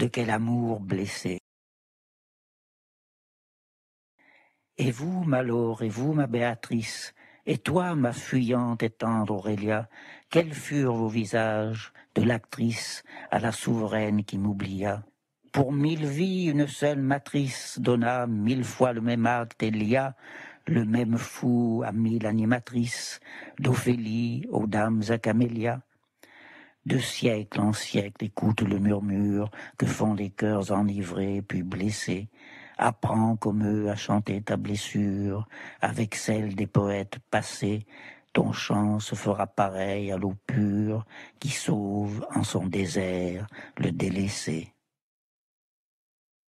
de quel amour blessé. Et vous, ma Laure, et vous, ma Béatrice, et toi, ma fuyante et tendre Aurélia, quels furent vos visages, de l'actrice à la souveraine qui m'oublia? Pour mille vies, une seule matrice donna mille fois le même acte et lia le même fou à mille animatrices, d'Ophélie aux dames à Camélia. De siècle en siècle écoute le murmure que font les cœurs enivrés puis blessés. Apprends comme eux à chanter ta blessure avec celle des poètes passés. Ton chant se fera pareil à l'eau pure qui sauve en son désert le délaissé.